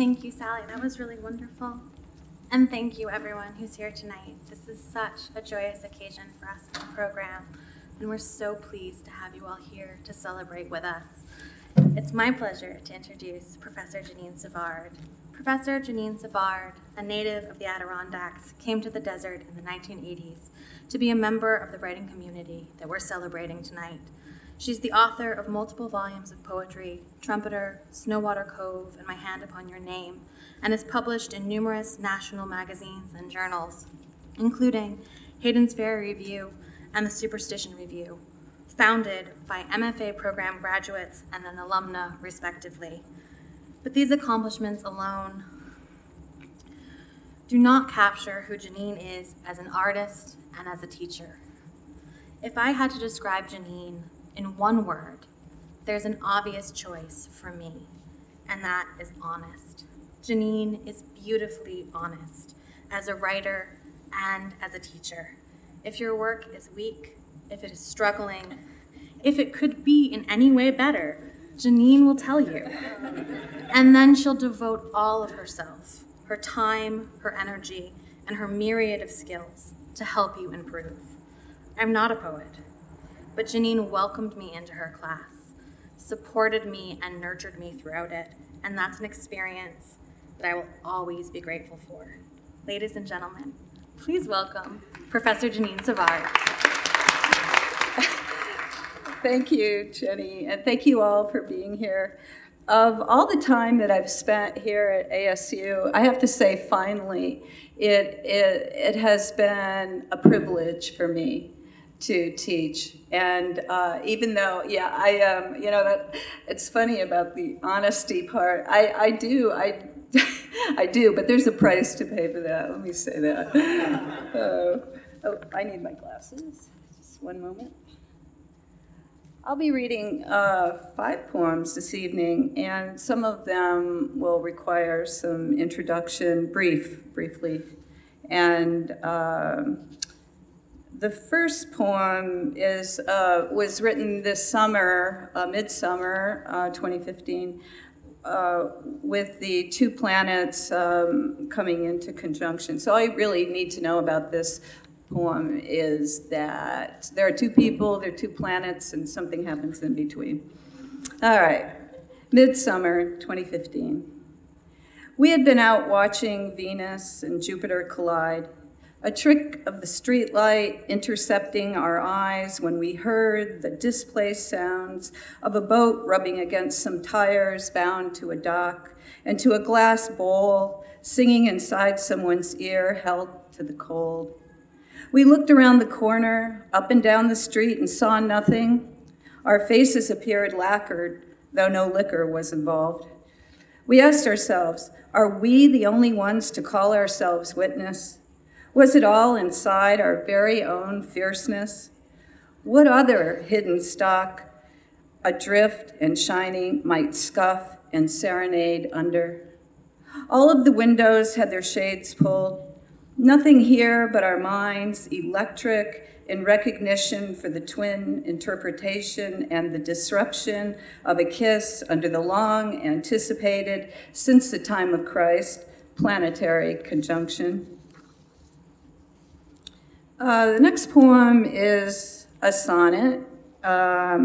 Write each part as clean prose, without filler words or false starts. Thank you, Sally. That was really wonderful. And thank you, everyone who's here tonight. This is such a joyous occasion for us in the program, and we're so pleased to have you all here to celebrate with us. It's my pleasure to introduce Professor Jeannine Savard. Professor Jeannine Savard, a native of the Adirondacks, came to the desert in the 1980s to be a member of the writing community that we're celebrating tonight. She's the author of multiple volumes of poetry, Trumpeter, Snowwater Cove, and My Hand Upon Your Name, and is published in numerous national magazines and journals, including Hayden's Ferry Review and the Superstition Review, founded by MFA program graduates and an alumna, respectively. But these accomplishments alone do not capture who Jeannine is as an artist and as a teacher. If I had to describe Jeannine in one word, there's an obvious choice for me, and that is honest. Jeannine is beautifully honest as a writer and as a teacher. If your work is weak, if it is struggling, if it could be in any way better, Jeannine will tell you. And then she'll devote all of herself, her time, her energy, and her myriad of skills to help you improve. I'm not a poet, but Jeannine welcomed me into her class, supported me and nurtured me throughout it, and that's an experience that I will always be grateful for. Ladies and gentlemen, please welcome Professor Jeannine Savard. Thank you, Jenny, and thank you all for being here. Of all the time that I've spent here at ASU, I have to say, finally, it has been a privilege for me to teach. And even though, yeah, I am, you know, that it's funny about the honesty part. I do, but there's a price to pay for that. Let me say that. Oh, I need my glasses. Just one moment. I'll be reading 5 poems this evening, and some of them will require some introduction, briefly. And the first poem is was written this summer, midsummer 2015, with the 2 planets coming into conjunction. So all I really need to know about this poem is that there are 2 people, there are 2 planets, and something happens in between. All right, midsummer 2015. We had been out watching Venus and Jupiter collide, a trick of the streetlight intercepting our eyes when we heard the displaced sounds of a boat rubbing against some tires bound to a dock and to a glass bowl singing inside someone's ear held to the cold. We looked around the corner, up and down the street, and saw nothing. Our faces appeared lacquered, though no liquor was involved. We asked ourselves, are we the only ones to call ourselves witness? Was it all inside our very own fierceness? What other hidden stock, adrift and shining, might scuff and serenade under? All of the windows had their shades pulled. Nothing here but our minds, electric in recognition for the twin interpretation and the disruption of a kiss under the long anticipated, since the time of Christ, planetary conjunction. The next poem is a sonnet. I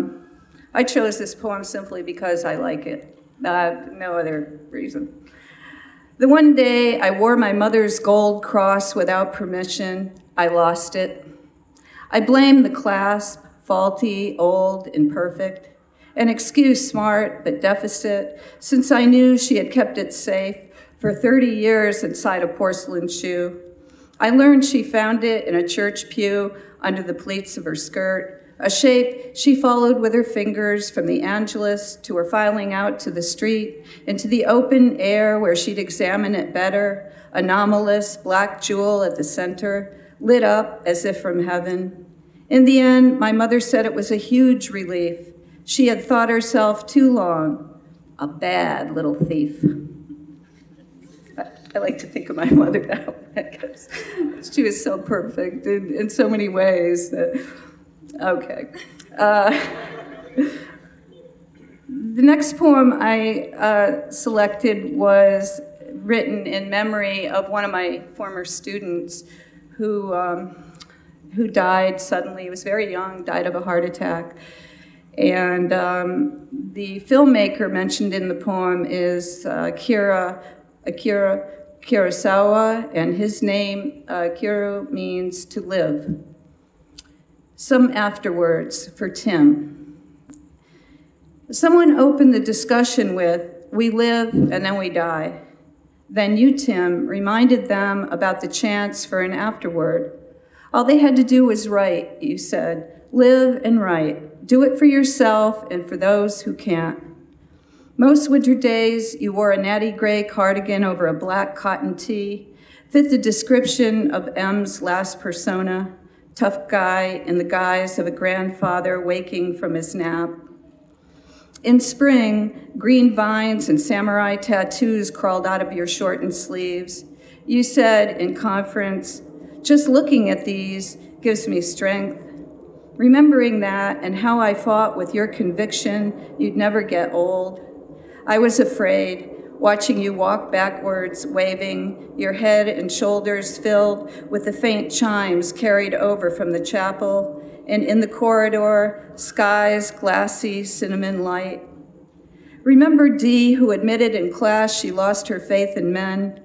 chose this poem simply because I like it, no other reason. The one day I wore my mother's gold cross without permission, I lost it. I blamed the clasp, faulty, old, imperfect, an excuse smart but deficit, since I knew she had kept it safe for 30 years inside a porcelain shoe. I learned she found it in a church pew under the pleats of her skirt, a shape she followed with her fingers from the Angelus to her filing out to the street, into the open air where she'd examine it better, anomalous black jewel at the center, lit up as if from heaven. In the end, my mother said it was a huge relief. She had thought herself too long a bad little thief. I like to think of my mother that way, because she was so perfect in so many ways that, okay. The next poem I selected was written in memory of one of my former students who died suddenly. He was very young, died of a heart attack. And the filmmaker mentioned in the poem is Akira Kurosawa, and his name, Ikiru, means to live. Some afterwards for Tim. Someone opened the discussion with, we live and then we die. Then you, Tim, reminded them about the chance for an afterward. All they had to do was write, you said. Live and write. Do it for yourself and for those who can't. Most winter days, you wore a natty gray cardigan over a black cotton tee, fit the description of M's last persona, tough guy in the guise of a grandfather waking from his nap. In spring, green vines and samurai tattoos crawled out of your shortened sleeves. You said in conference, just looking at these gives me strength. Remembering that and how I fought with your conviction you'd never get old, I was afraid, watching you walk backwards, waving, your head and shoulders filled with the faint chimes carried over from the chapel, and in the corridor, sky's glassy cinnamon light. Remember Dee, who admitted in class she lost her faith in men?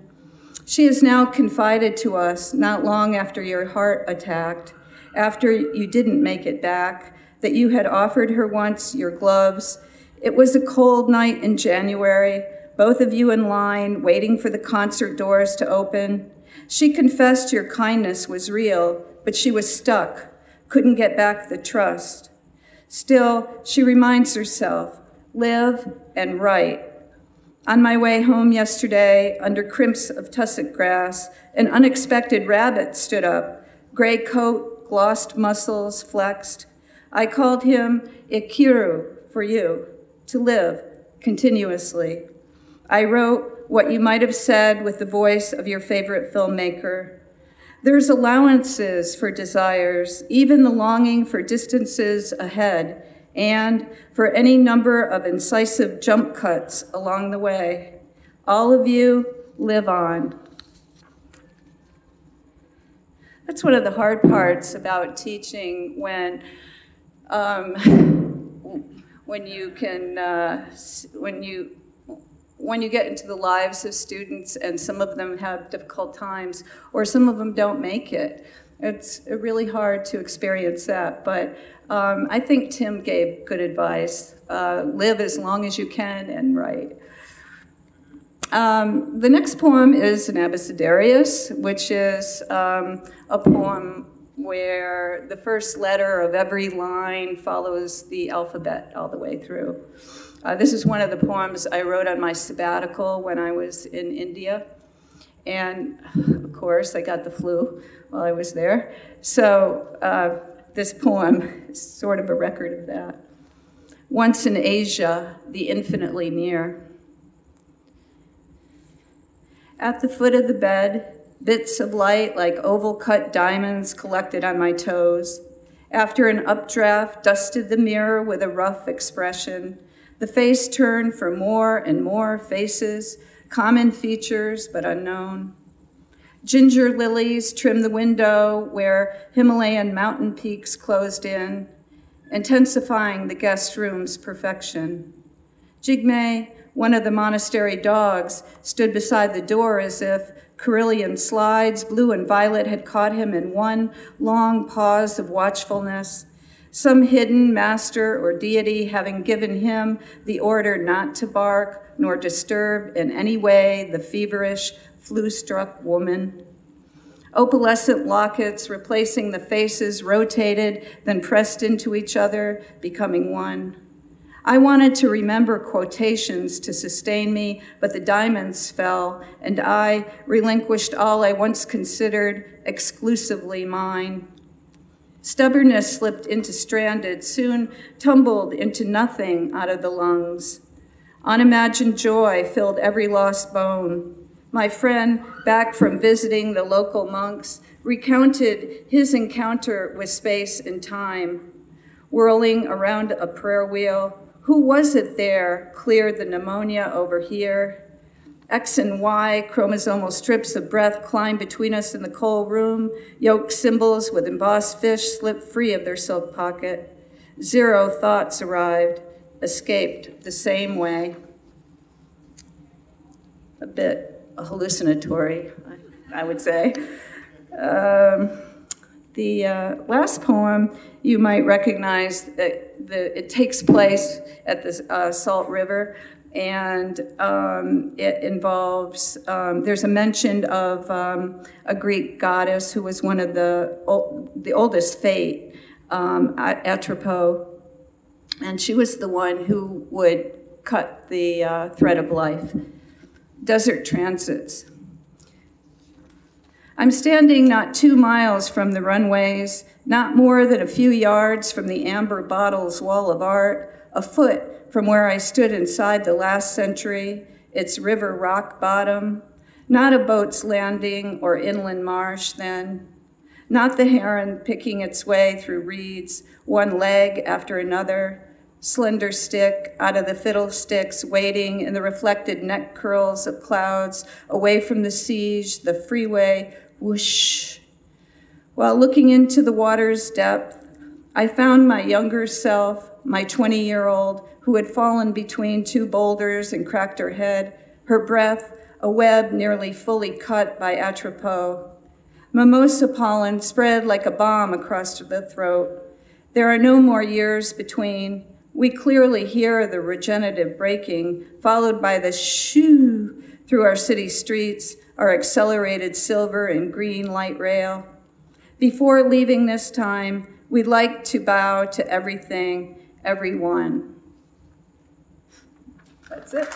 She is now confided to us, not long after your heart attacked, after you didn't make it back, that you had offered her once your gloves. It was a cold night in January, both of you in line, waiting for the concert doors to open. She confessed your kindness was real, but she was stuck, couldn't get back the trust. Still, she reminds herself, live and write. On my way home yesterday, under crimps of tussock grass, an unexpected rabbit stood up, gray coat, glossed muscles, flexed. I called him Ikiru for you. To live continuously. I wrote what you might have said with the voice of your favorite filmmaker. There's allowances for desires, even the longing for distances ahead, and for any number of incisive jump cuts along the way. All of you live on. That's one of the hard parts about teaching when you get into the lives of students, and some of them have difficult times, or some of them don't make it. It's really hard to experience that, but I think Tim gave good advice. Live as long as you can and write. The next poem is an abecedarius, which is a poem where the first letter of every line follows the alphabet all the way through. This is one of the poems I wrote on my sabbatical when I was in India. And of course, I got the flu while I was there. So this poem is sort of a record of that. Once in Asia, the infinitely near. At the foot of the bed, bits of light like oval-cut diamonds collected on my toes. After an updraft, dusted the mirror with a rough expression. The face turned for more and more faces, common features but unknown. Ginger lilies trimmed the window where Himalayan mountain peaks closed in, intensifying the guest room's perfection. Jigme, one of the monastery dogs, stood beside the door as if Carillion slides, blue and violet, had caught him in one long pause of watchfulness, some hidden master or deity having given him the order not to bark nor disturb in any way the feverish, flu-struck woman. Opalescent lockets replacing the faces rotated, then pressed into each other, becoming one. I wanted to remember quotations to sustain me, but the diamonds fell, and I relinquished all I once considered exclusively mine. Stubbornness slipped into stranded, soon tumbled into nothing out of the lungs. Unimagined joy filled every lost bone. My friend, back from visiting the local monks, recounted his encounter with space and time, whirling around a prayer wheel, Who was it there cleared the pneumonia over here? X and Y chromosomal strips of breath climbed between us in the cold room. Yolk symbols with embossed fish slipped free of their silk pocket. Zero thoughts arrived, escaped the same way. A bit hallucinatory, I would say. The last poem you might recognize, it takes place at the Salt River, and it involves, there's a mention of a Greek goddess who was one of the oldest Fate, Atropos, and she was the one who would cut the thread of life. Desert transits. I'm standing not 2 miles from the runways, not more than a few yards from the amber bottle's wall of art, a foot from where I stood inside the last century, its river rock bottom, not a boat's landing or inland marsh then, not the heron picking its way through reeds, one leg after another, slender stick out of the fiddlesticks, waiting in the reflected neck curls of clouds, away from the siege, the freeway, whoosh. While looking into the water's depth, I found my younger self, my 20-year-old, who had fallen between two boulders and cracked her head, her breath, a web nearly fully cut by Atropos. Mimosa pollen spread like a bomb across the throat. There are no more years between. We clearly hear the regenerative braking, followed by the shoo through our city streets, our accelerated silver and green light rail. Before leaving this time, we'd like to bow to everything, everyone. That's it.